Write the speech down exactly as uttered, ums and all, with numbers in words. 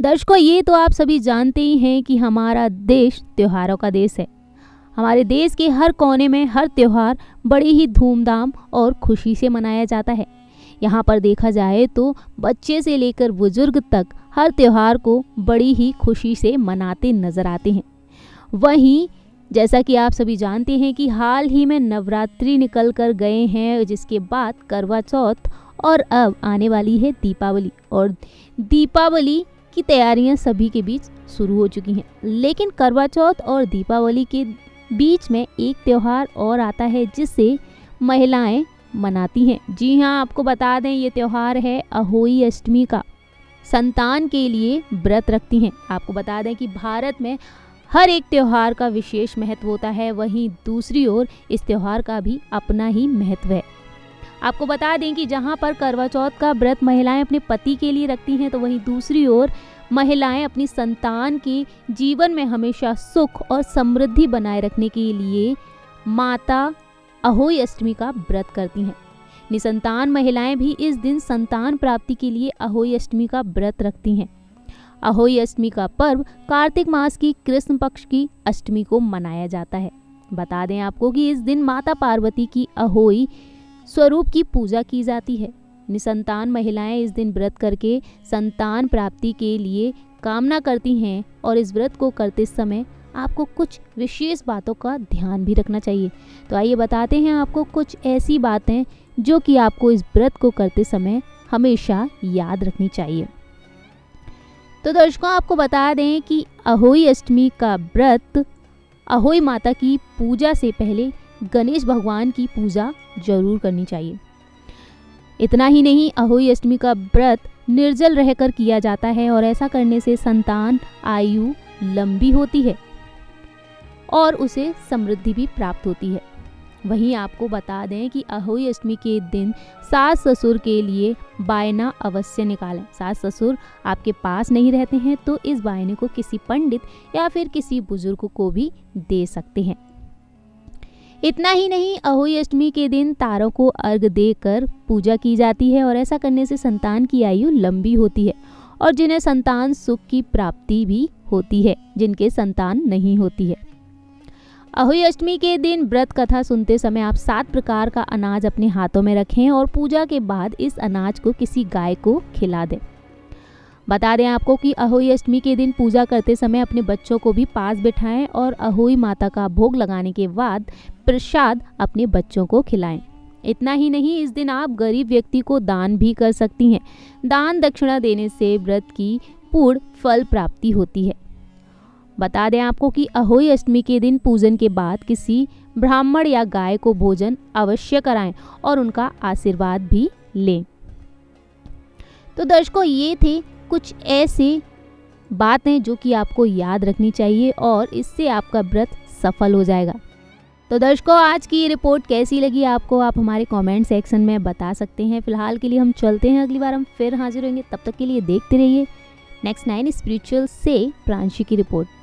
दर्शकों, ये तो आप सभी जानते ही हैं कि हमारा देश त्योहारों का देश है। हमारे देश के हर कोने में हर त्यौहार बड़ी ही धूमधाम और खुशी से मनाया जाता है। यहाँ पर देखा जाए तो बच्चे से लेकर बुजुर्ग तक हर त्यौहार को बड़ी ही खुशी से मनाते नजर आते हैं। वहीं जैसा कि आप सभी जानते हैं कि हाल ही में नवरात्रि निकल कर गए हैं, जिसके बाद करवा चौथ और अब आने वाली है दीपावली, और दीपावली की तैयारियां सभी के बीच शुरू हो चुकी हैं। लेकिन करवा चौथ और दीपावली के बीच में एक त्यौहार और आता है जिसे महिलाएं मनाती हैं। जी हाँ, आपको बता दें ये त्यौहार है अहोई अष्टमी का। संतान के लिए व्रत रखती हैं। आपको बता दें कि भारत में हर एक त्यौहार का विशेष महत्व होता है, वहीं दूसरी ओर इस त्यौहार का भी अपना ही महत्व है। आपको बता दें कि जहां पर करवा चौथ का व्रत महिलाएं अपने पति के लिए रखती हैं, तो वहीं दूसरी ओर महिलाएं अपनी संतान के जीवन में हमेशा सुख और समृद्धि बनाए रखने के लिए माता अहोई अष्टमी का व्रत करती हैं। निसंतान महिलाएं भी इस दिन संतान प्राप्ति के लिए अहोई अष्टमी का व्रत रखती हैं। अहोई अष्टमी का पर्व कार्तिक मास की कृष्ण पक्ष की अष्टमी को मनाया जाता है। बता दें आपको कि इस दिन माता पार्वती की अहोई स्वरूप की पूजा की जाती है। निसंतान महिलाएं इस दिन व्रत करके संतान प्राप्ति के लिए कामना करती हैं, और इस व्रत को करते समय आपको कुछ विशेष बातों का ध्यान भी रखना चाहिए। तो आइए बताते हैं आपको कुछ ऐसी बातें जो कि आपको इस व्रत को करते समय हमेशा याद रखनी चाहिए। तो दर्शकों, आपको बता दें कि अहोई अष्टमी का व्रत अहोई माता की पूजा से पहले गणेश भगवान की पूजा जरूर करनी चाहिए। इतना ही नहीं, अहोई अष्टमी का व्रत निर्जल रहकर किया जाता है, और ऐसा करने से संतान आयु लंबी होती है और उसे समृद्धि भी प्राप्त होती है। वहीं आपको बता दें कि अहोई अष्टमी के दिन सास ससुर के लिए बायना अवश्य निकालें। सास ससुर आपके पास नहीं रहते हैं तो इस बायने को किसी पंडित या फिर किसी बुजुर्ग को भी दे सकते हैं। इतना ही नहीं, अहोई अष्टमी के दिन तारों को अर्घ देकर पूजा की जाती है, और ऐसा करने से संतान की आयु लंबी होती है और जिन्हें संतान सुख की प्राप्ति भी होती है, जिनके संतान नहीं होती है। अहोई अष्टमी के दिन व्रत कथा सुनते समय आप सात प्रकार का अनाज अपने हाथों में रखें, और पूजा के बाद इस अनाज को किसी गाय को खिला दें। बता दें आपको कि अहोई अष्टमी के दिन पूजा करते समय अपने बच्चों को भी पास बिठाएं, और अहोई माता का भोग लगाने के बाद प्रसाद अपने बच्चों को खिलाएं। इतना ही नहीं, इस दिन आप गरीब व्यक्ति को दान भी कर सकती हैं। दान दक्षिणा देने से व्रत की पूर्ण फल प्राप्ति होती है। बता दें आपको कि अहोई अष्टमी के दिन पूजन के बाद किसी ब्राह्मण या गाय को भोजन अवश्य कराएं और उनका आशीर्वाद भी लें। तो दर्शकों, ये थे कुछ ऐसे बातें जो कि आपको याद रखनी चाहिए, और इससे आपका व्रत सफल हो जाएगा। तो दर्शकों, आज की ये रिपोर्ट कैसी लगी आपको, आप हमारे कमेंट सेक्शन में बता सकते हैं। फिलहाल के लिए हम चलते हैं, अगली बार हम फिर हाजिर होंगे। तब तक के लिए देखते रहिए नेक्स्ट नाइन स्पिरिचुअल से प्रांशी की रिपोर्ट।